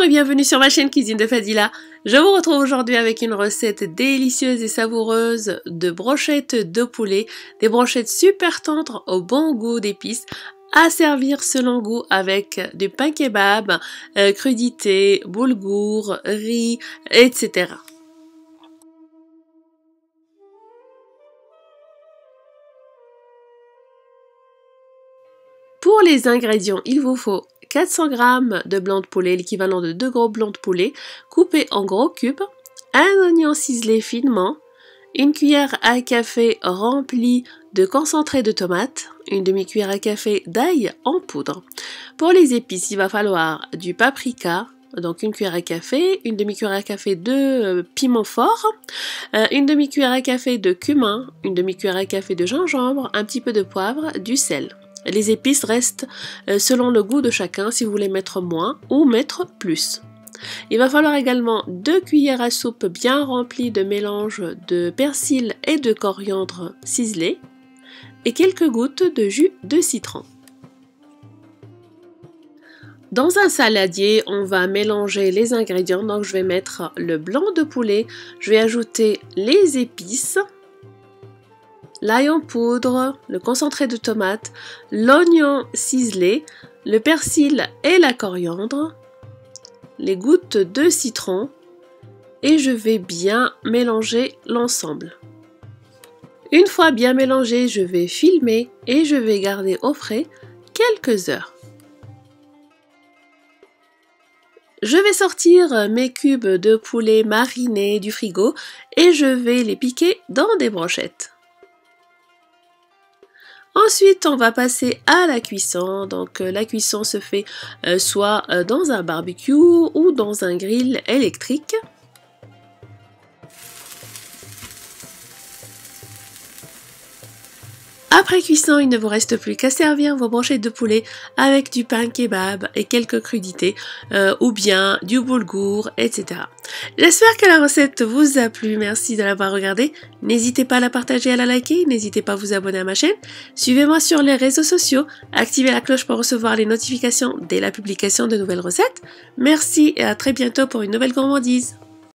Bonjour et bienvenue sur ma chaîne Cuisine de Fadila. Je vous retrouve aujourd'hui avec une recette délicieuse et savoureuse de brochettes de poulet. Des brochettes super tendres au bon goût d'épices à servir selon goût avec du pain kebab, crudités, boulgour, riz, etc. Pour les ingrédients, il vous faut 400 g de blanc de poulet, l'équivalent de 2 gros blancs de poulet, coupés en gros cubes, un oignon ciselé finement, une cuillère à café remplie de concentré de tomate, une demi-cuillère à café d'ail en poudre. Pour les épices, il va falloir du paprika, donc une cuillère à café, une demi-cuillère à café de piment fort, une demi-cuillère à café de cumin, une demi-cuillère à café de gingembre, un petit peu de poivre, du sel. Les épices restent selon le goût de chacun, si vous voulez mettre moins ou mettre plus. Il va falloir également 2 cuillères à soupe bien remplies de mélange de persil et de coriandre ciselé et quelques gouttes de jus de citron. Dans un saladier, on va mélanger les ingrédients. Donc je vais mettre le blanc de poulet, je vais ajouter les épices, l'ail en poudre, le concentré de tomate, l'oignon ciselé, le persil et la coriandre, les gouttes de citron et je vais bien mélanger l'ensemble. Une fois bien mélangé, je vais filmer et je vais garder au frais quelques heures. Je vais sortir mes cubes de poulet marinés du frigo et je vais les piquer dans des brochettes. Ensuite, on va passer à la cuisson. Donc la cuisson se fait soit dans un barbecue ou dans un grill électrique. Après cuisson, il ne vous reste plus qu'à servir vos brochettes de poulet avec du pain kebab et quelques crudités ou bien du boulgour, etc. J'espère que la recette vous a plu, merci de l'avoir regardée. N'hésitez pas à la partager, à la liker, n'hésitez pas à vous abonner à ma chaîne. Suivez-moi sur les réseaux sociaux, activez la cloche pour recevoir les notifications dès la publication de nouvelles recettes. Merci et à très bientôt pour une nouvelle gourmandise.